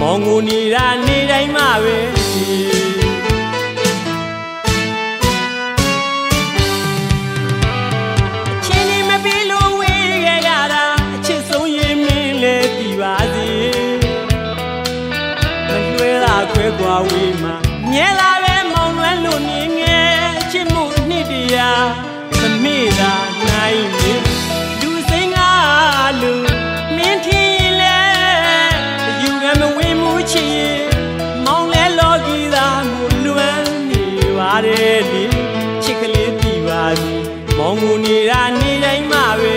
Mongunira Guawima, Niela Manuel Luninge, Chimutnidia, Samida, Naimi, Dusingalu, Mintile, Yugamawimuchi, Monelogida, Muluani, Vareli, Chicaliti Vadi, Mongunirani, Mave.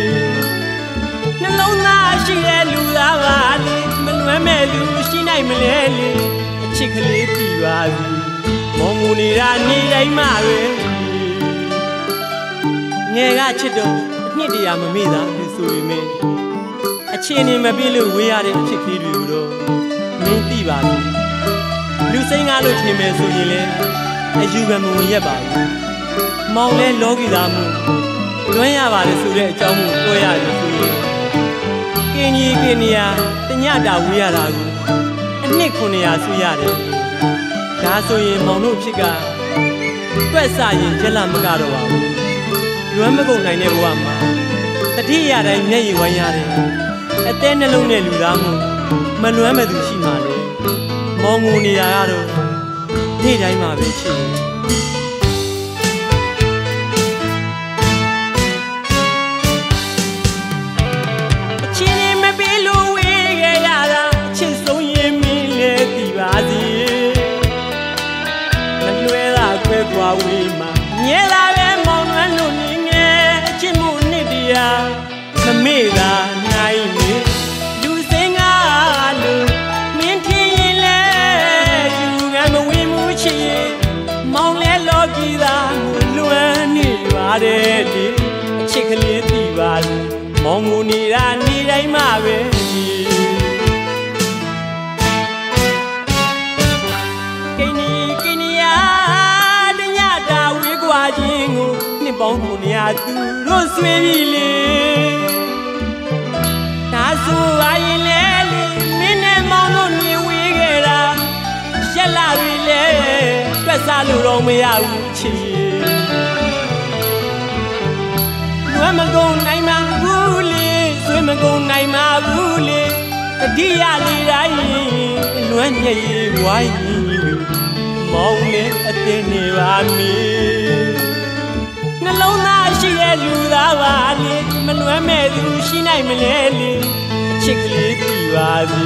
No, Kenya, the Nyada, we are Niconia Suyade, Kasoy Monuchiga, Pressai, Jelam Garawa. You remember I never won. The tea are a nay wayare. At then alone, Ludamu, Manuamadu Shimane, Monguniaro, did I marry? Wima, Nielave Manuel Luninge, Chimunidia, Samida, Naimi, Dusingalu, Mintile, Yugamawimuchi, Monelogida, Luani, Vareli, Chicaliti Valley, Mongunira, Nida Mave. Bongunia tu roswele tasu ailele mine mono ni wegera yella rile pesalu ro maya uchi nuemagon naima bule adiya lirai nuenye wai maune atene ba mi Nalona she eludaba le, Manuamedu she naimelele, Chicleti wadi,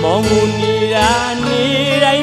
Mongunira nira.